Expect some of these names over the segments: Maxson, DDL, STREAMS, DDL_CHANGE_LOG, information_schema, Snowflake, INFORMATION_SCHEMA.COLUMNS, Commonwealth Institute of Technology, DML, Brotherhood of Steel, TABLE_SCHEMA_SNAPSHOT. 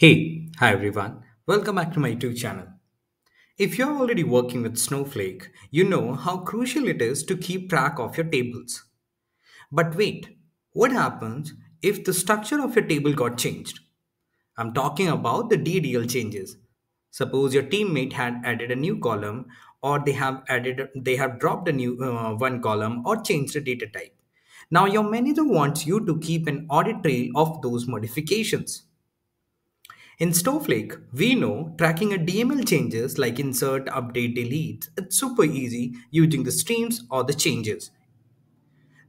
Hey, hi everyone, welcome back to my YouTube channel. If you're already working with Snowflake, you know how crucial it is to keep track of your tables. But wait, what happens if the structure of your table got changed? I'm talking about the DDL changes. Suppose your teammate had added a new column, or they have dropped a new one column or changed the data type. Now your manager wants you to keep an audit trail of those modifications. In Snowflake, we know tracking a DML changes like insert, update, delete. It's super easy using the streams or the changes.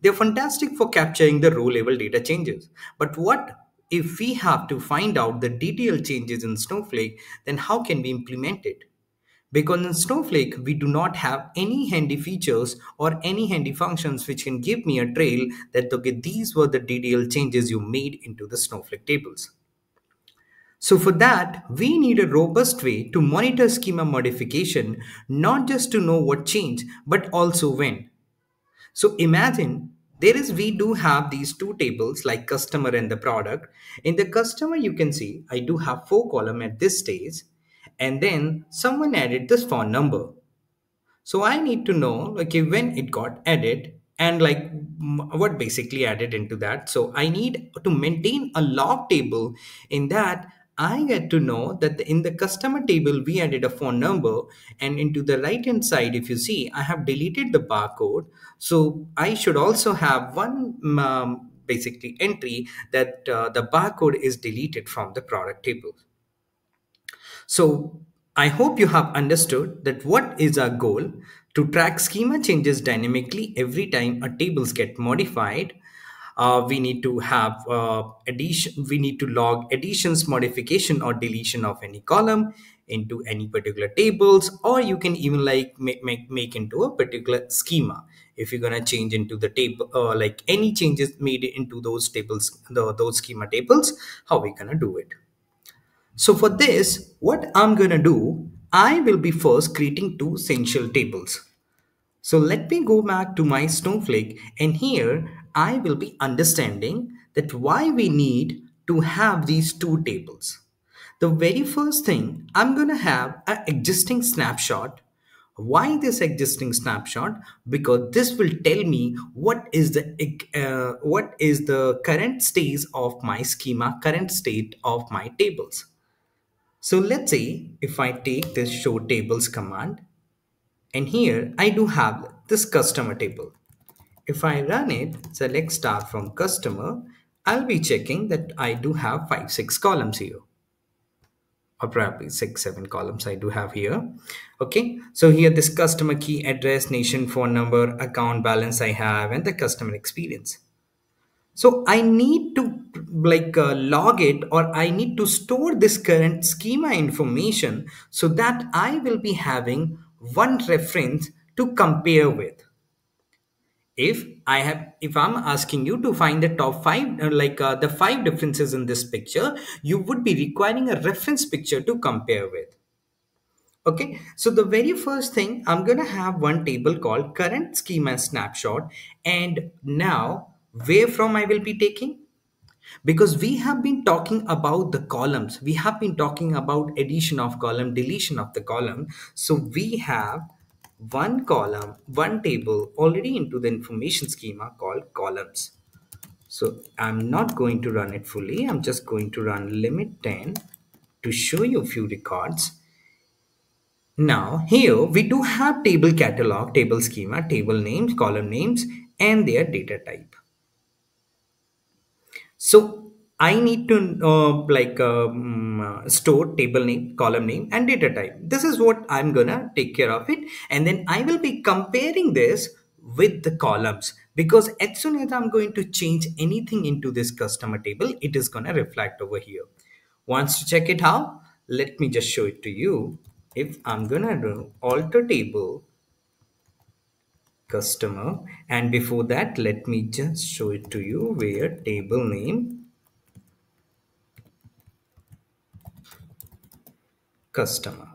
They're fantastic for capturing the row level data changes. But what if we have to find out the DDL changes in Snowflake, then how can we implement it? Because in Snowflake, we do not have any handy features or any handy functions which can give me a trail that, okay, these were the DDL changes you made into the Snowflake tables. So for that, we need a robust way to monitor schema modification, not just to know what changed, but also when. So imagine we do have these two tables like customer and the product. In the customer, you can see I do have 4 columns at this stage, and then someone added this phone number. So I need to know, okay, when it got added and like what basically added into that. So I need to maintain a log table in that I get to know that in the customer table, we added a phone number, and into the right hand side, if you see, I have deleted the barcode. So I should also have one basically entry that the barcode is deleted from the product table. So I hope you have understood that what is our goal: to track schema changes dynamically every time a tables get modified. We need to have log additions, modification or deletion of any column into any particular tables, or you can even like make into a particular schema. If you're gonna change into the table, like any changes made into those tables, those schema tables, how we gonna do it? So for this, what I'm gonna do, I will be first creating 2 essential tables. So let me go back to my Snowflake, and here I will be understanding that why we need to have these 2 tables. The very first thing, I'm going to have an existing snapshot. Why this existing snapshot? Because this will tell me what is the current state of my schema, current state of my tables. So let's say if I take this show tables command, and here I do have this customer table. If I run it, select start from customer, I'll be checking that I do have 5-6 columns here, or probably 6-7 columns I do have here. Okay, so here this customer key, address, nation, phone number, account balance I have, and the customer experience. So I need to like log it, or I need to store this current schema information so that I will be having one reference to compare with. If I'm asking you to find the top 5, the 5 differences in this picture, you would be requiring a reference picture to compare with. Okay, so the very first thing, I'm going to have one table called current schema snapshot. And now where from I will be taking? Because we have been talking about the columns. We have been talking about addition of column, deletion of the column. So we have one column, one table already into the information schema called columns. So I'm not going to run it fully. I'm just going to run limit 10 to show you a few records. Now here we do have table catalog, table schema, table names, column names, and their data type. So I need to store table name, column name, and data type. This is what I'm gonna take care of it. And then I will be comparing this with the columns, because as soon as I'm going to change anything into this customer table, it is gonna reflect over here. Wants to check it how? Let me just show it to you. If I'm gonna do alter table customer, and before that, let me just show it to you where table name customer.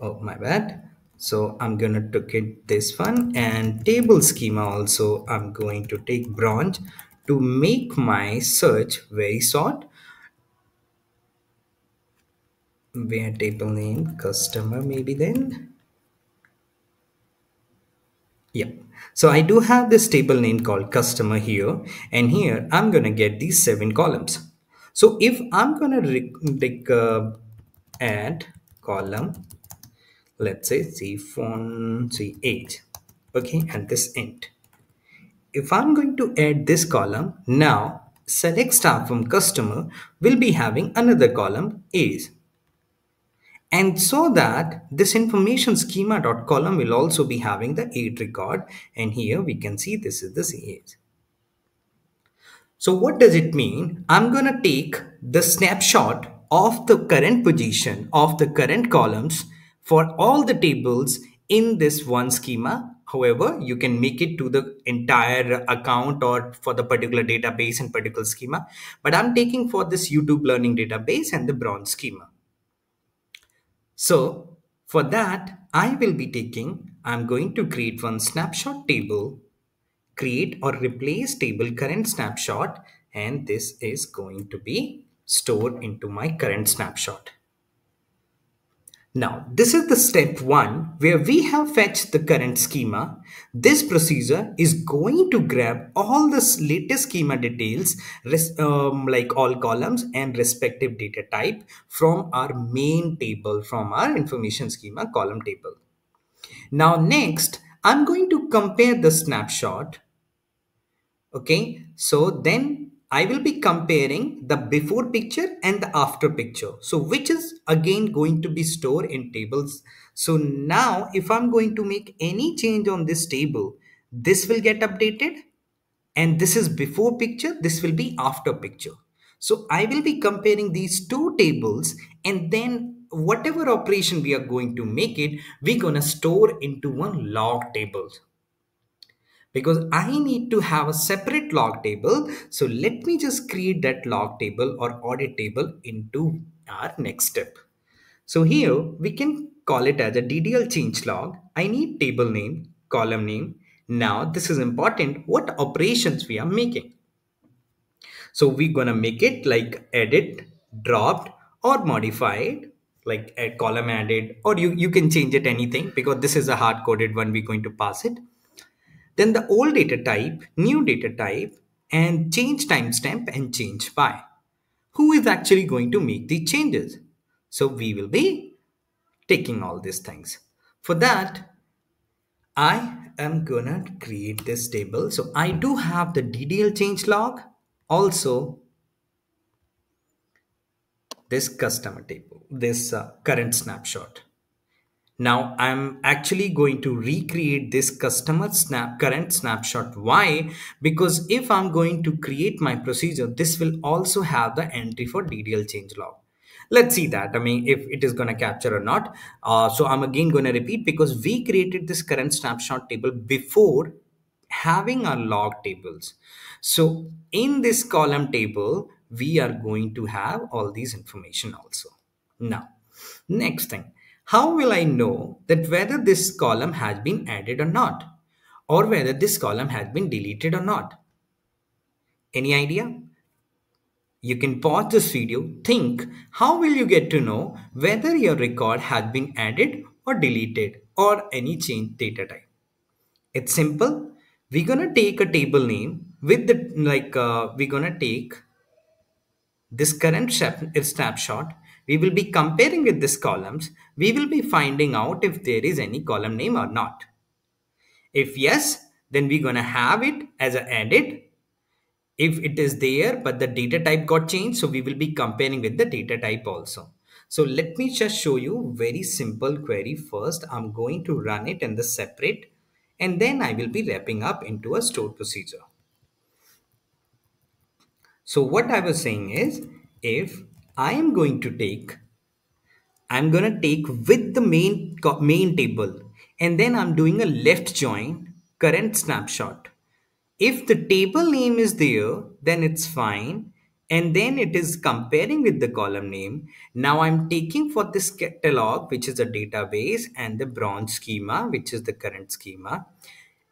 Oh, my bad. So I'm going to take this one, and table schema also I'm going to take branch to make my search very short. where table name customer maybe then. Yeah, so I do have this table name called customer here, and here I'm gonna get these 7 columns. So if I'm gonna add column, let's say C4, C8, okay, at this end. If I'm going to add this column, now select star from customer will be having another column is. And so that this information schema.column will also be having the 8 record, and here we can see this is the C8. So what does it mean? I'm going to take the snapshot of the current position of the current columns for all the tables in this one schema. However, you can make it to the entire account or for the particular database and particular schema. But I'm taking for this YouTube learning database and the bronze schema. So for that, I will be taking, I'm going to create one snapshot table, create or replace table current snapshot, and this is going to be stored into my current snapshot. Now, this is the step 1 where we have fetched the current schema. This procedure is going to grab all the latest schema details, like all columns and respective data type from our main table, from our information schema column table. Now, next, I'm going to compare the snapshot. Okay, so then I will be comparing the before picture and the after picture. So which is again going to be stored in tables. So now if I'm going to make any change on this table, this will get updated, and this is before picture, this will be after picture. So I will be comparing these two tables, and then whatever operation we are going to make it, we're gonna store into one log table. Because I need to have a separate log table. So let me just create that log table or audit table into our next step. So here we can call it as a DDL change log. I need table name, column name. Now this is important, what operations we are making. So we're going to make it like edit, dropped or modified, like a column added, or you can change it anything because this is a hard coded one. We're going to pass it. Then the old data type, new data type, and change timestamp and change by. Who is actually going to make the changes? So we will be taking all these things. For that, I am gonna create this table. So I do have the DDL change log, also this customer table, this current snapshot. Now I'm actually going to recreate this customer current snapshot. Why? Because if I'm going to create my procedure, this will also have the entry for DDL change log. Let's see that. I mean, if it is going to capture or not. So I'm again going to repeat because we created this current snapshot table before having our log tables. So in this column table, we are going to have all these information also. Now, next thing. How will I know that whether this column has been added or not, or whether this column has been deleted or not? Any idea? You can pause this video, think, how will you get to know whether your record has been added or deleted or any change data type? It's simple. We're going to take a table name with the, we're going to take this current snapshot. We will be comparing with these columns. We will be finding out if there is any column name or not. If yes, then we're going to have it as an edit. If it is there, but the data type got changed, so we will be comparing with the data type also. So let me just show you very simple query first. I'm going to run it in the separate, and then I will be wrapping up into a stored procedure. So what I was saying is, if I am going to take, I'm going to take with the main table, and then I'm doing a left join current snapshot. If the table name is there, then it's fine. And then it is comparing with the column name. Now I'm taking for this catalog, which is a database, and the bronze schema, which is the current schema.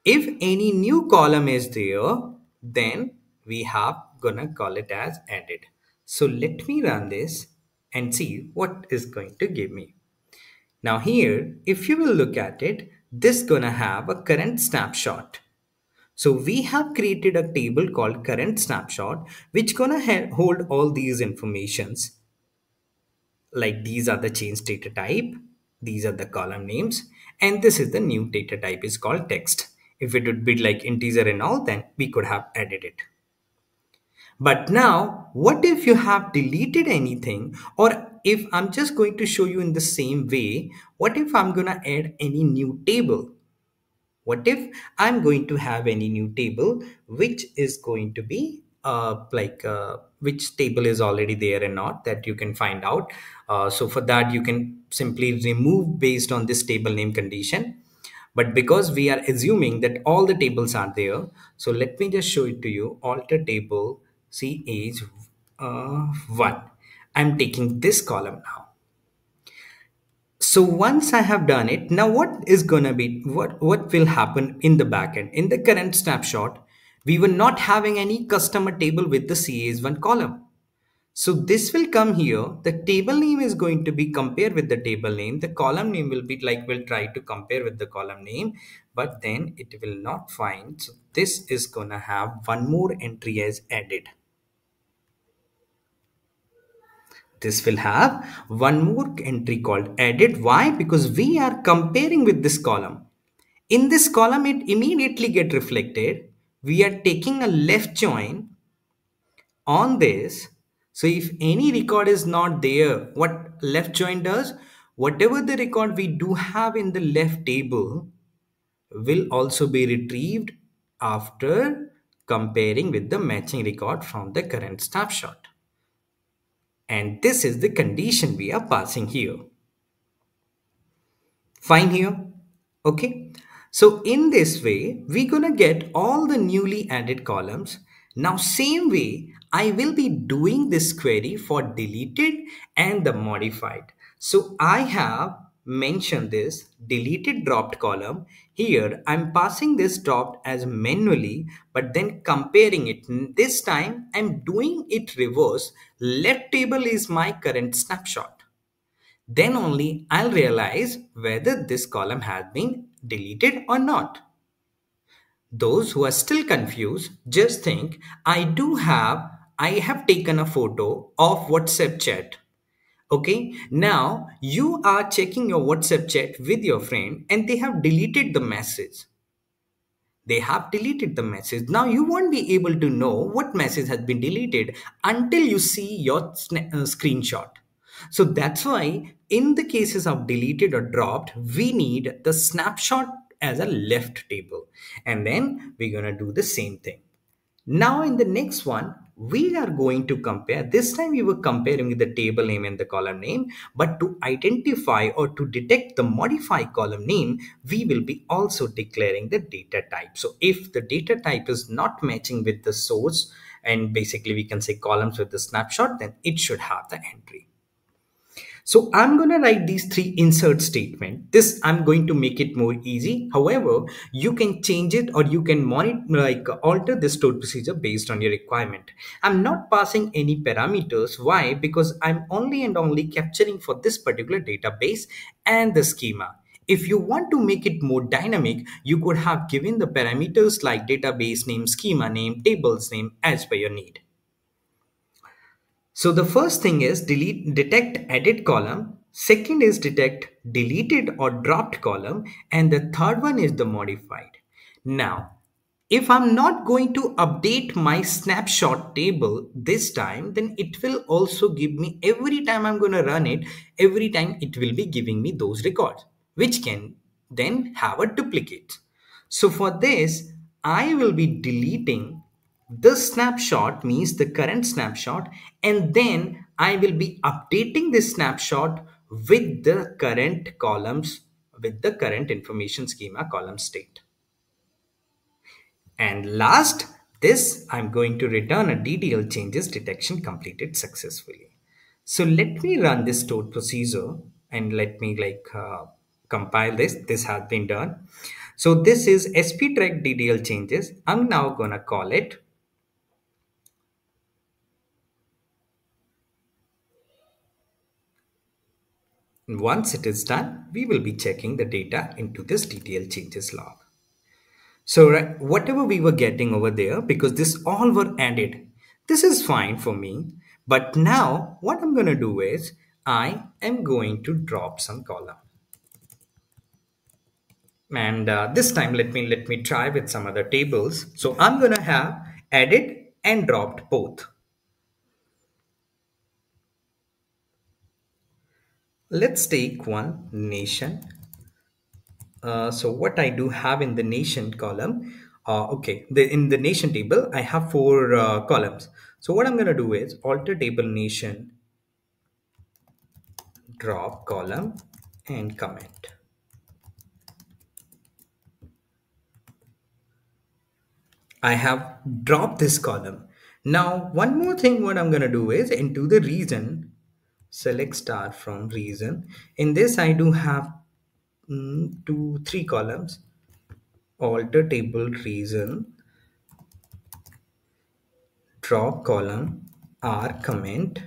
If any new column is there, then we have going to call it as added. So let me run this and see what is going to give me. Now here, if you will look at it, this gonna have a current snapshot. So we have created a table called current snapshot, which gonna hold all these informations. Like these are the change data type, these are the column names, and this is the new data type is called text. If it would be like integer and all, then we could have added it. But now, what if you have deleted anything, or if I'm just going to show you in the same way, what if I'm gonna add any new table? What if I'm going to have any new table, which is going to be which table is already there and not, that you can find out. So for that, you can simply remove based on this table name condition. But because we are assuming that all the tables are there, so let me just show it to you. Alter table C age 1. I'm taking this column now. So once I have done it, now what will happen in the backend? In the current snapshot, we were not having any customer table with the CAS1 column. So this will come here. The table name is going to be compared with the table name. The column name will be like, we'll try to compare with the column name, but then it will not find. So this is going to have one more entry as added. This will have one more entry called added. Why? Because we are comparing with this column. In this column, it immediately gets reflected. We are taking a left join on this. So if any record is not there, what left join does, whatever the record we do have in the left table will also be retrieved after comparing with the matching record from the current snapshot. And this is the condition we are passing here. Fine here. Okay. So in this way, we're gonna get all the newly added columns. Now same way, I will be doing this query for deleted and the modified. So I have mentioned this deleted dropped column. Here I'm passing this dropped as manually, but then comparing it. This time I'm doing it reverse. Left table is my current snapshot. Then only I'll realize whether this column has been deleted or not. Those who are still confused, just think I have taken a photo of WhatsApp chat. Okay, now you are checking your WhatsApp chat with your friend and they have deleted the message. Now you won't be able to know what message has been deleted until you see your screenshot. So that's why in the cases of deleted or dropped, we need the snapshot as a left table, and then we're gonna do the same thing. Now in the next one, we are going to compare. This time we were comparing with the table name and the column name, but to identify or to detect the modify column name, we will be also declaring the data type. So if the data type is not matching with the source, and basically we can say columns with the snapshot, then it should have the entry. So I'm going to write these three insert statements. This I'm going to make it more easy. However, you can change it or you can alter the stored procedure based on your requirement. I'm not passing any parameters. Why? Because I'm only and only capturing for this particular database and the schema. If you want to make it more dynamic, you could have given the parameters like database name, schema name, tables name as per your need. So the first thing is detect added column. Second is detect deleted or dropped column. And the third one is the modified. Now, if I'm not going to update my snapshot table this time, then it will also give me every time I'm going to run it, every time it will be giving me those records, which can then have a duplicate. So for this, I will be deleting the snapshot, means the current snapshot, and then I will be updating this snapshot with the current columns, with the current information schema column state. And last, this I'm going to return a DDL changes detection completed successfully. So let me run this stored procedure and let me compile this. This has been done. So this is sp_track DDL changes. I'm now gonna call it Once it is done, we will be checking the data into this DDL changes log. So whatever we were getting over there, because this all were added, this is fine for me. But now what I'm going to do is I am going to drop some column. And this time, let me try with some other tables. So I'm going to have added and dropped both. Let's take one nation. So what I do have in the nation column, in the nation table, I have four columns. So what I'm going to do is alter table nation, drop column and comment. I have dropped this column. Now, one more thing, what I'm going to do is into the region, select star from region. In this, I do have three columns, alter table region, drop column, R comment,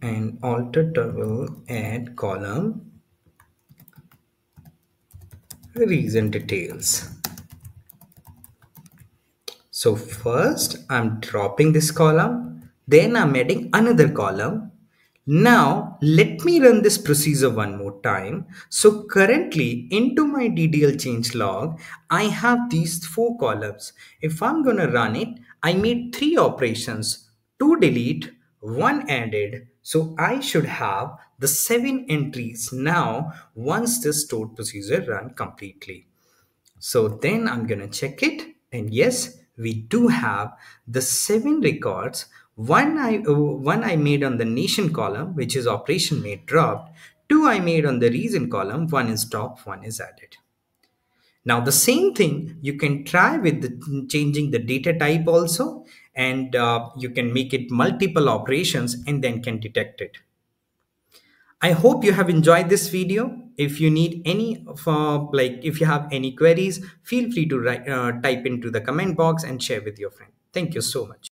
and alter table add column, reason details. So first I'm dropping this column, then I'm adding another column. Now let me run this procedure one more time. So currently into my DDL change log, I have these four columns. If I'm gonna run it, I made three operations, two delete, one added. So I should have the 7 entries now once this stored procedure run completely. So then I'm gonna check it, and yes, we do have the 7 records. One I made on the nation column, which is operation made dropped. 2 I made on the reason column. 1 is dropped, 1 is added. Now the same thing you can try with changing the data type also, and you can make it multiple operations and then can detect it. I hope you have enjoyed this video. If you need any, if you have any queries, feel free to type into the comment box and share with your friend. Thank you so much.